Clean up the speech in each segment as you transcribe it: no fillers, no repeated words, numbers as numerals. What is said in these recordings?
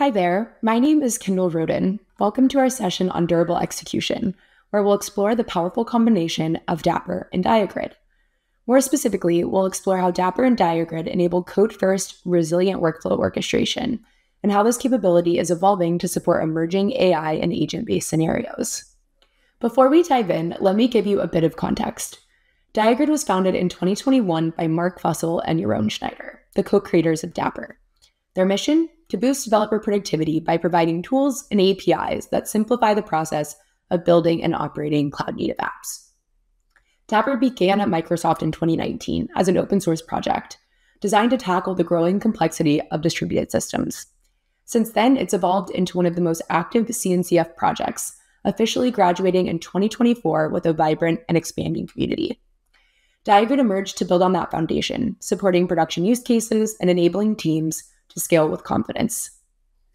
Hi there, my name is Kendall Roden. Welcome to our session on durable execution, where we'll explore the powerful combination of Dapr and Diagrid. More specifically, we'll explore how Dapr and Diagrid enable code-first, resilient workflow orchestration, and how this capability is evolving to support emerging AI and agent-based scenarios. Before we dive in, let me give you a bit of context. Diagrid was founded in 2021 by Mark Fussell and Yaron Schneider, the co-creators of Dapr. Their mission? To boost developer productivity by providing tools and APIs that simplify the process of building and operating cloud-native apps. Dapr began at Microsoft in 2019 as an open-source project designed to tackle the growing complexity of distributed systems. Since then, it's evolved into one of the most active CNCF projects, officially graduating in 2024 with a vibrant and expanding community. Diagrid emerged to build on that foundation, supporting production use cases and enabling teams to scale with confidence.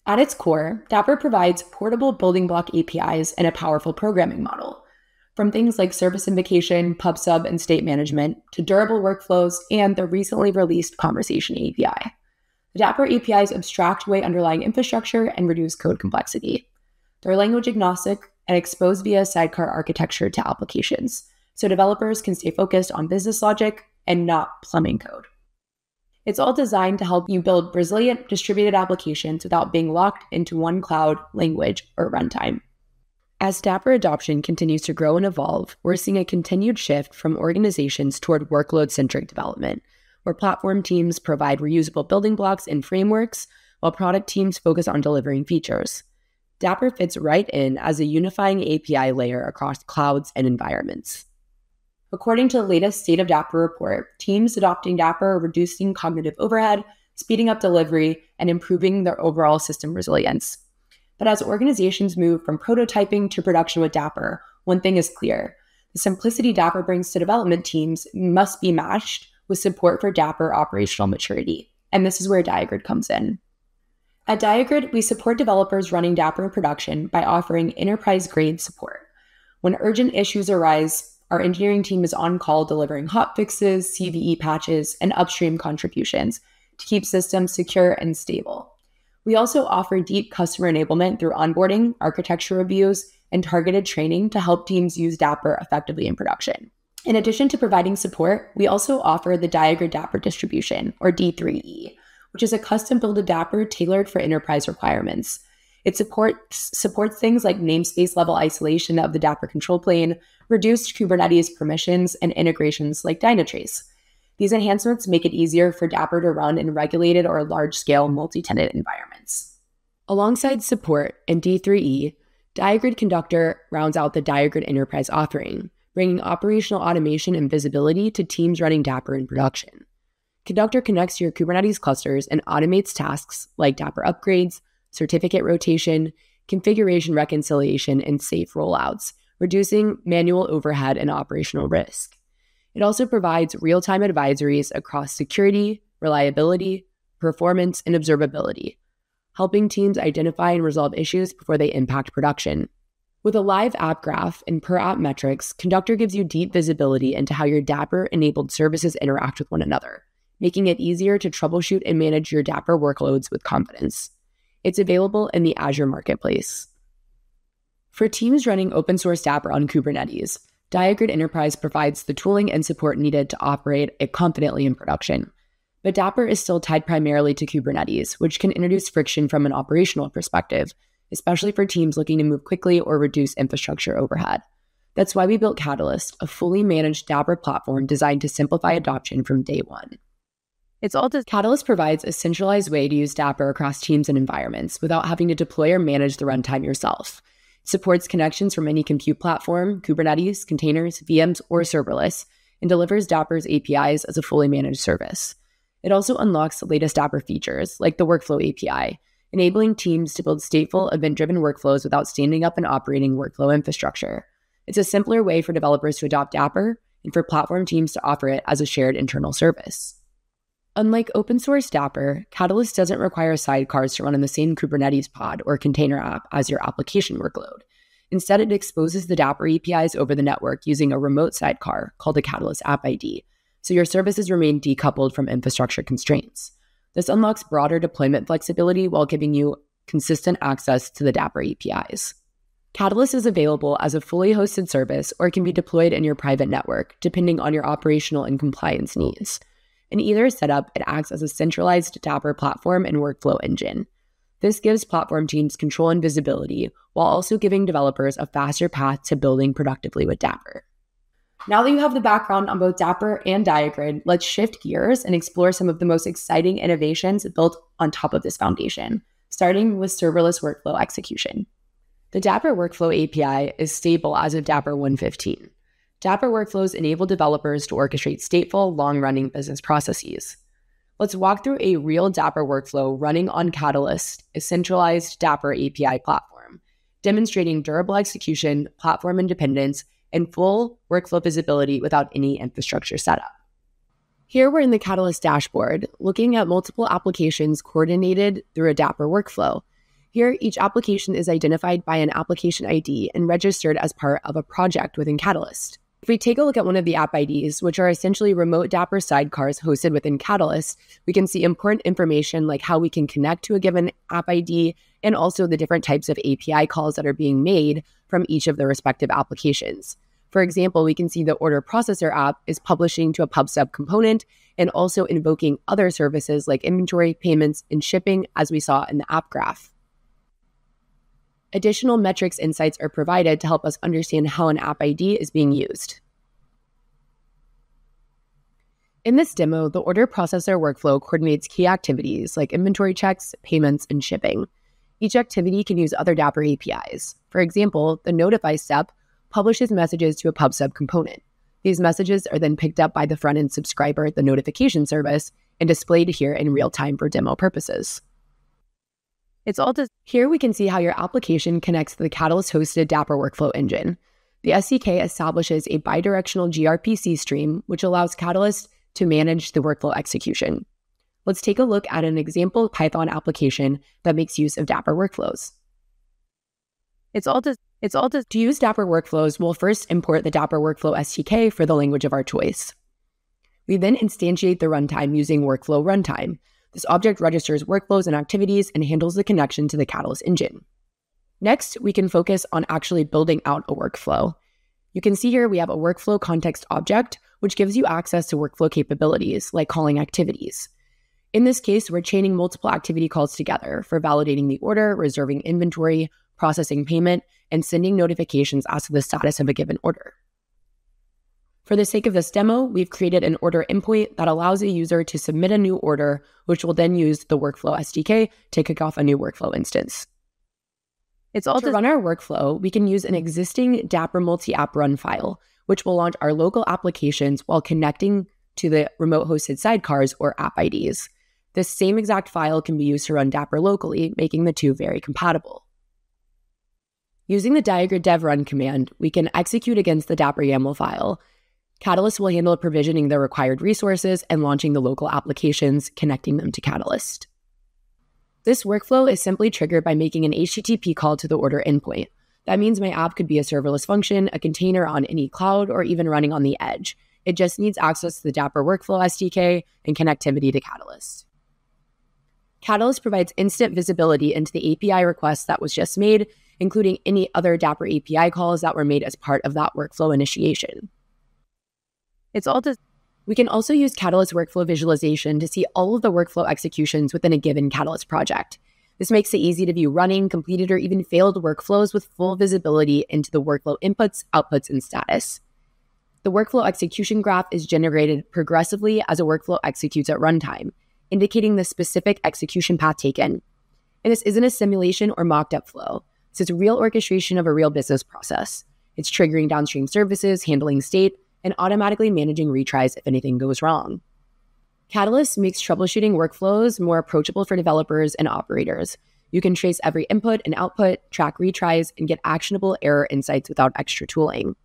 At its core, Dapr provides portable building block APIs and a powerful programming model. From things like service invocation, PubSub, and state management, to durable workflows and the recently released Conversation API. The Dapr APIs abstract away underlying infrastructure and reduce code complexity. They're language agnostic and exposed via sidecar architecture to applications, so developers can stay focused on business logic and not plumbing code. It's all designed to help you build resilient distributed applications without being locked into one cloud, language, or runtime. As Dapr adoption continues to grow and evolve, we're seeing a continued shift from organizations toward workload-centric development, where platform teams provide reusable building blocks and frameworks, while product teams focus on delivering features. Dapr fits right in as a unifying API layer across clouds and environments. According to the latest State of Dapr report, teams adopting Dapr are reducing cognitive overhead, speeding up delivery, and improving their overall system resilience. But as organizations move from prototyping to production with Dapr, one thing is clear. The simplicity Dapr brings to development teams must be matched with support for Dapr operational maturity. And this is where Diagrid comes in. At Diagrid, we support developers running Dapr in production by offering enterprise-grade support. When urgent issues arise, our engineering team is on call delivering hot fixes, CVE patches, and upstream contributions to keep systems secure and stable. We also offer deep customer enablement through onboarding, architecture reviews, and targeted training to help teams use Dapr effectively in production. In addition to providing support, we also offer the Diagrid Dapr distribution, or D3E, which is a custom-built Dapr tailored for enterprise requirements. It supports things like namespace-level isolation of the Dapr control plane, reduced Kubernetes permissions, and integrations like Dynatrace. These enhancements make it easier for Dapr to run in regulated or large-scale multi-tenant environments. Alongside support and D3E, Diagrid Conductor rounds out the Diagrid Enterprise offering, bringing operational automation and visibility to teams running Dapr in production. Conductor connects to your Kubernetes clusters and automates tasks like Dapr upgrades, certificate rotation, configuration reconciliation, and safe rollouts, reducing manual overhead and operational risk. It also provides real-time advisories across security, reliability, performance, and observability, helping teams identify and resolve issues before they impact production. With a live app graph and per-app metrics, Conductor gives you deep visibility into how your Dapr-enabled services interact with one another, making it easier to troubleshoot and manage your Dapr workloads with confidence. It's available in the Azure Marketplace. For teams running open-source Dapr on Kubernetes, Diagrid Enterprise provides the tooling and support needed to operate it confidently in production. But Dapr is still tied primarily to Kubernetes, which can introduce friction from an operational perspective, especially for teams looking to move quickly or reduce infrastructure overhead. That's why we built Catalyst, a fully managed Dapr platform designed to simplify adoption from day one. Catalyst provides a centralized way to use Dapr across teams and environments without having to deploy or manage the runtime yourself. It supports connections from any compute platform, Kubernetes, containers, VMs, or serverless, and delivers Dapr's APIs as a fully managed service. It also unlocks the latest Dapr features, like the Workflow API, enabling teams to build stateful, event-driven workflows without standing up and operating workflow infrastructure. It's a simpler way for developers to adopt Dapr and for platform teams to offer it as a shared internal service. Unlike open-source Dapr, Catalyst doesn't require sidecars to run on the same Kubernetes pod or container app as your application workload. Instead, it exposes the Dapr APIs over the network using a remote sidecar called the Catalyst App ID, so your services remain decoupled from infrastructure constraints. This unlocks broader deployment flexibility while giving you consistent access to the Dapr APIs. Catalyst is available as a fully hosted service or can be deployed in your private network, depending on your operational and compliance needs. In either setup, it acts as a centralized Dapr platform and workflow engine. This gives platform teams control and visibility, while also giving developers a faster path to building productively with Dapr. Now that you have the background on both Dapr and Diagrid, let's shift gears and explore some of the most exciting innovations built on top of this foundation, starting with serverless workflow execution. The Dapr Workflow API is stable as of Dapr 1.15. Dapr Workflows enable developers to orchestrate stateful, long-running business processes. Let's walk through a real Dapr workflow running on Catalyst, a centralized Dapr API platform, demonstrating durable execution, platform independence, and full workflow visibility without any infrastructure setup. Here we're in the Catalyst dashboard, looking at multiple applications coordinated through a Dapr workflow. Here, each application is identified by an application ID and registered as part of a project within Catalyst. If we take a look at one of the app IDs, which are essentially remote Dapr sidecars hosted within Catalyst, we can see important information like how we can connect to a given app ID and also the different types of API calls that are being made from each of the respective applications. For example, we can see the order processor app is publishing to a PubSub component and also invoking other services like inventory, payments, and shipping, as we saw in the app graph. Additional metrics insights are provided to help us understand how an app ID is being used. In this demo, the order processor workflow coordinates key activities like inventory checks, payments, and shipping. Each activity can use other Dapr APIs. For example, the notify step publishes messages to a PubSub component. These messages are then picked up by the front-end subscriber, the notification service, and displayed here in real time for demo purposes. Here we can see how your application connects to the Catalyst-hosted Dapr workflow engine. The SDK establishes a bidirectional gRPC stream, which allows Catalyst to manage the workflow execution. Let's take a look at an example Python application that makes use of Dapr workflows. To use Dapr workflows, we'll first import the Dapr workflow SDK for the language of our choice. We then instantiate the runtime using workflow runtime. This object registers workflows and activities and handles the connection to the Catalyst engine. Next, we can focus on actually building out a workflow. You can see here we have a workflow context object, which gives you access to workflow capabilities like calling activities. In this case, we're chaining multiple activity calls together for validating the order, reserving inventory, processing payment, and sending notifications as to the status of a given order. For the sake of this demo, we've created an order endpoint that allows a user to submit a new order, which will then use the workflow SDK to kick off a new workflow instance. To run our workflow, we can use an existing Dapr multi-app run file, which will launch our local applications while connecting to the remote-hosted sidecars or app IDs. This same exact file can be used to run Dapr locally, making the two very compatible. Using the Diagrid dev run command, we can execute against the Dapr YAML file. Catalyst will handle provisioning the required resources and launching the local applications, connecting them to Catalyst. This workflow is simply triggered by making an HTTP call to the order endpoint. That means my app could be a serverless function, a container on any cloud, or even running on the edge. It just needs access to the Dapr Workflow SDK and connectivity to Catalyst. Catalyst provides instant visibility into the API request that was just made, including any other Dapr API calls that were made as part of that workflow initiation. We can also use Catalyst workflow visualization to see all of the workflow executions within a given Catalyst project. This makes it easy to view running, completed, or even failed workflows with full visibility into the workflow inputs, outputs, and status. The workflow execution graph is generated progressively as a workflow executes at runtime, indicating the specific execution path taken. And this isn't a simulation or mocked-up flow. This is real orchestration of a real business process. It's triggering downstream services, handling state, and automatically managing retries if anything goes wrong. Catalyst makes troubleshooting workflows more approachable for developers and operators. You can trace every input and output, track retries, and get actionable error insights without extra tooling.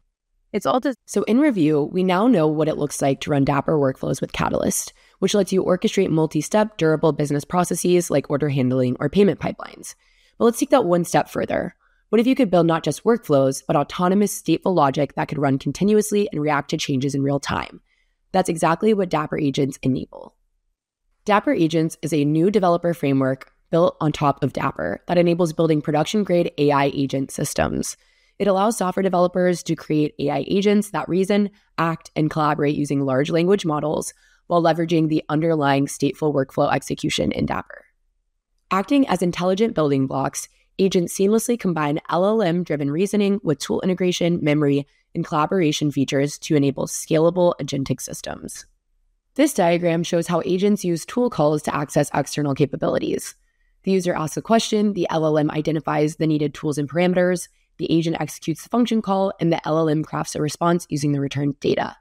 So in review, we now know what it looks like to run Dapr workflows with Catalyst, which lets you orchestrate multi-step, durable business processes like order handling or payment pipelines. But let's take that one step further. What if you could build not just workflows, but autonomous stateful logic that could run continuously and react to changes in real time? That's exactly what Dapr Agents enable. Dapr Agents is a new developer framework built on top of Dapr that enables building production-grade AI agent systems. It allows software developers to create AI agents that reason, act, and collaborate using large language models while leveraging the underlying stateful workflow execution in Dapr. Acting as intelligent building blocks, agents seamlessly combine LLM-driven reasoning with tool integration, memory, and collaboration features to enable scalable agentic systems. This diagram shows how agents use tool calls to access external capabilities. The user asks a question, the LLM identifies the needed tools and parameters, the agent executes the function call, and the LLM crafts a response using the returned data.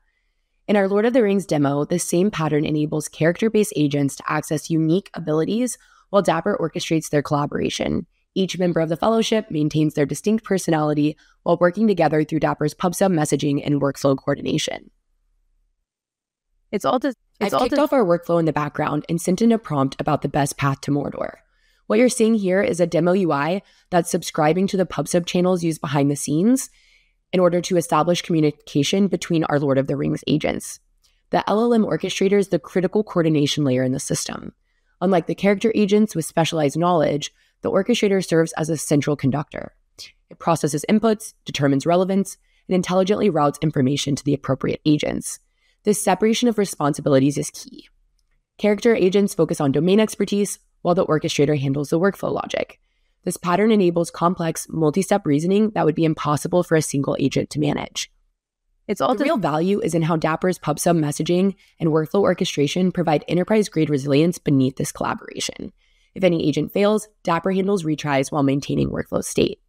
In our Lord of the Rings demo, the same pattern enables character-based agents to access unique abilities while Dapr orchestrates their collaboration. Each member of the fellowship maintains their distinct personality while working together through Dapr's PubSub messaging and workflow coordination. I've kicked off our workflow in the background and sent in a prompt about the best path to Mordor. What you're seeing here is a demo UI that's subscribing to the PubSub channels used behind the scenes in order to establish communication between our Lord of the Rings agents. The LLM Orchestrator is the critical coordination layer in the system. Unlike the character agents with specialized knowledge, the orchestrator serves as a central conductor. It processes inputs, determines relevance, and intelligently routes information to the appropriate agents. This separation of responsibilities is key. Character agents focus on domain expertise, while the orchestrator handles the workflow logic. This pattern enables complex, multi-step reasoning that would be impossible for a single agent to manage. The real value is in how Dapr's PubSub messaging and workflow orchestration provide enterprise-grade resilience beneath this collaboration. If any agent fails, Dapr handles retries while maintaining workflow state.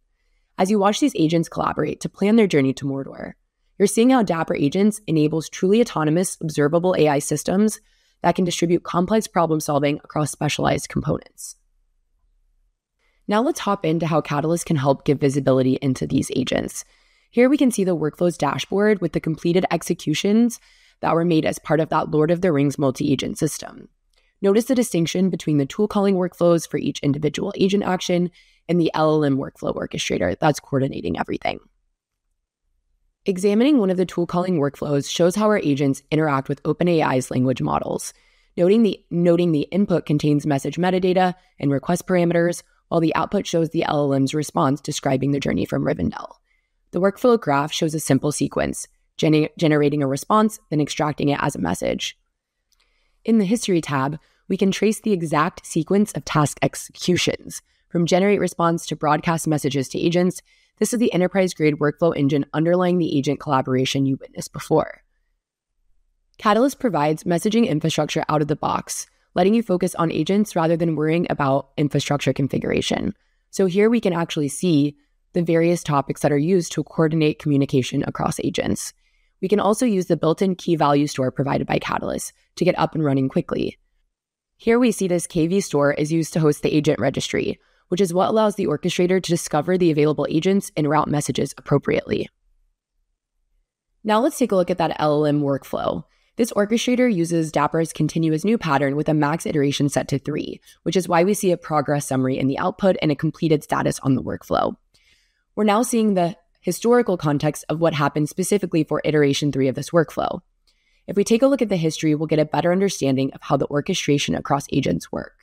As you watch these agents collaborate to plan their journey to Mordor, you're seeing how Dapr Agents enables truly autonomous, observable AI systems that can distribute complex problem-solving across specialized components. Now let's hop into how Catalyst can help give visibility into these agents. Here we can see the workflows dashboard with the completed executions that were made as part of that Lord of the Rings multi-agent system. Notice the distinction between the tool calling workflows for each individual agent action and the LLM workflow orchestrator that's coordinating everything. Examining one of the tool calling workflows shows how our agents interact with OpenAI's language models. Noting the input contains message metadata and request parameters, while the output shows the LLM's response describing the journey from Rivendell. The workflow graph shows a simple sequence, generating a response, then extracting it as a message. In the History tab, we can trace the exact sequence of task executions, from generate response to broadcast messages to agents. This is the enterprise-grade workflow engine underlying the agent collaboration you witnessed before. Catalyst provides messaging infrastructure out of the box, letting you focus on agents rather than worrying about infrastructure configuration. So here we can actually see the various topics that are used to coordinate communication across agents. We can also use the built-in key value store provided by Catalyst to get up and running quickly. Here we see this KV store is used to host the agent registry, which is what allows the orchestrator to discover the available agents and route messages appropriately. Now let's take a look at that LLM workflow. This orchestrator uses Dapr's continuous new pattern with a max iteration set to 3, which is why we see a progress summary in the output and a completed status on the workflow. We're now seeing the historical context of what happened specifically for iteration 3 of this workflow. If we take a look at the history, we'll get a better understanding of how the orchestration across agents work.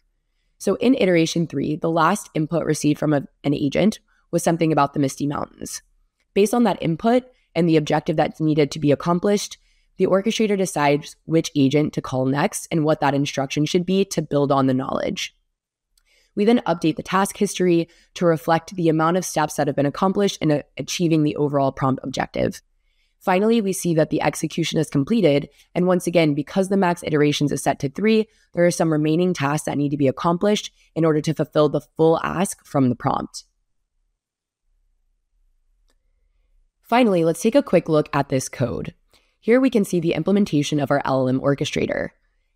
So in iteration 3, the last input received from an agent was something about the Misty Mountains. Based on that input and the objective that's needed to be accomplished, the orchestrator decides which agent to call next and what that instruction should be to build on the knowledge. We then update the task history to reflect the amount of steps that have been accomplished in achieving the overall prompt objective. Finally, we see that the execution is completed, and once again, because the max iterations is set to 3, there are some remaining tasks that need to be accomplished in order to fulfill the full ask from the prompt. Finally, let's take a quick look at this code. Here we can see the implementation of our LLM orchestrator.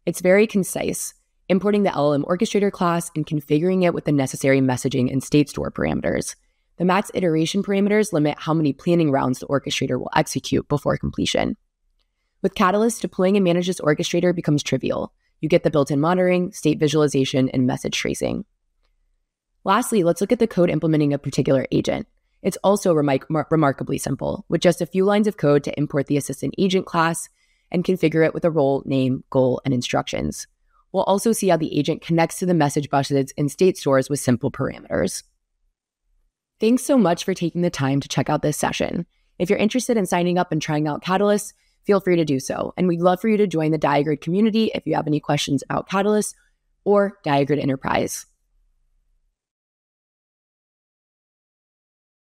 It's very concise, importing the LLM orchestrator class and configuring it with the necessary messaging and state store parameters. The max iteration parameters limit how many planning rounds the orchestrator will execute before completion. With Catalyst, deploying and managing this orchestrator becomes trivial. You get the built-in monitoring, state visualization, and message tracing. Lastly, let's look at the code implementing a particular agent. It's also remarkably simple, with just a few lines of code to import the Assistant Agent class and configure it with a role, name, goal, and instructions. We'll also see how the agent connects to the message buses and state stores with simple parameters. Thanks so much for taking the time to check out this session. If you're interested in signing up and trying out Catalyst, feel free to do so. And we'd love for you to join the Diagrid community if you have any questions about Catalyst or Diagrid Enterprise.